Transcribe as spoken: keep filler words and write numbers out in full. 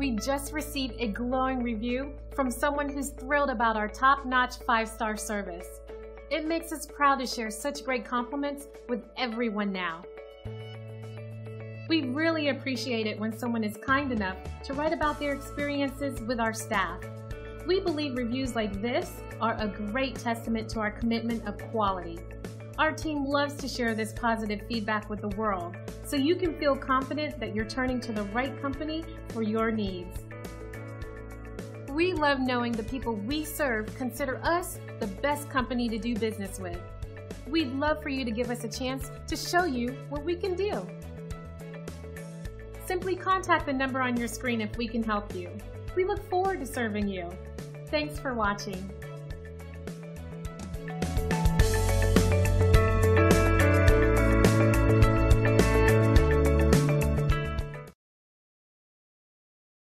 We just received a glowing review from someone who's thrilled about our top-notch five-star service. It makes us proud to share such great compliments with everyone now. We really appreciate it when someone is kind enough to write about their experiences with our staff. We believe reviews like this are a great testament to our commitment of quality. Our team loves to share this positive feedback with the world, so you can feel confident that you're turning to the right company for your needs. We love knowing the people we serve consider us the best company to do business with. We'd love for you to give us a chance to show you what we can do. Simply contact the number on your screen if we can help you. We look forward to serving you. Thanks for watching.